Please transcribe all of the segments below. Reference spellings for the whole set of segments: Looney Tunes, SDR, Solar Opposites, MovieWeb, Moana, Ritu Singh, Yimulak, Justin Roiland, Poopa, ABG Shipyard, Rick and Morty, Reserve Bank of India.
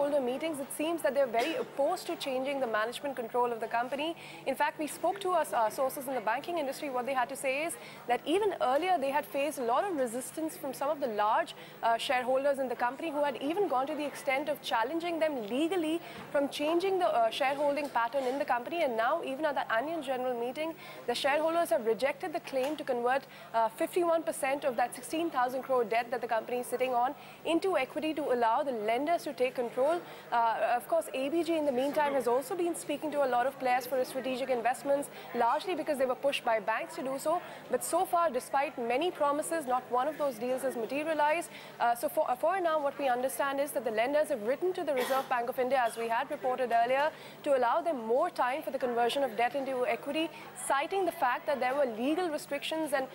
Shareholder meetings, it seems that they're very opposed to changing the management control of the company. In fact, we spoke to our sources in the banking industry. What they had to say is that even earlier they had faced a lot of resistance from some of the large shareholders in the company, who had even gone to the extent of challenging them legally from changing the shareholding pattern in the company. And now, even at the annual general meeting, the shareholders have rejected the claim to convert 51% of that 16,000 crore debt that the company is sitting on into equity to allow the lenders to take control. Of course, ABG in the meantime has also been speaking to a lot of players for strategic investments, largely because they were pushed by banks to do so. But so far, despite many promises, not one of those deals has materialized. So for now, what we understand is that the lenders have written to the Reserve Bank of India, as we had reported earlier, to allow them more time for the conversion of debt into equity, citing the fact that there were legal restrictions, and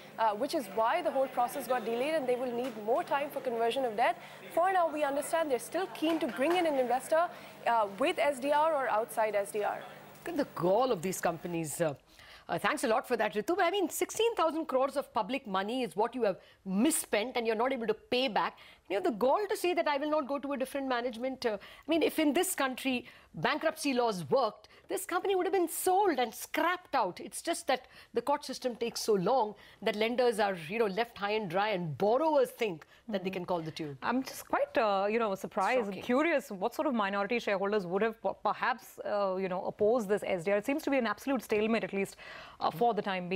which is why the whole process got delayed, and they will need more time for conversion of debt. For now, we understand they're still keen to bring in an investor with SDR or outside SDR. Look at the gall of these companies. Thanks a lot for that, Ritu. But I mean, 16,000 crores of public money is what you have misspent and you're not able to pay back. You have the gall to say that I will not go to a different management. I mean, if in this country bankruptcy laws worked, this company would have been sold and scrapped out. It's just that the court system takes so long that lenders are, you know, left high and dry, and borrowers think that they can call the tune. I'm just quite, you know, surprised and curious what sort of minority shareholders would have perhaps, you know, opposed this SDR. It seems to be an absolute stalemate, at least for the time being.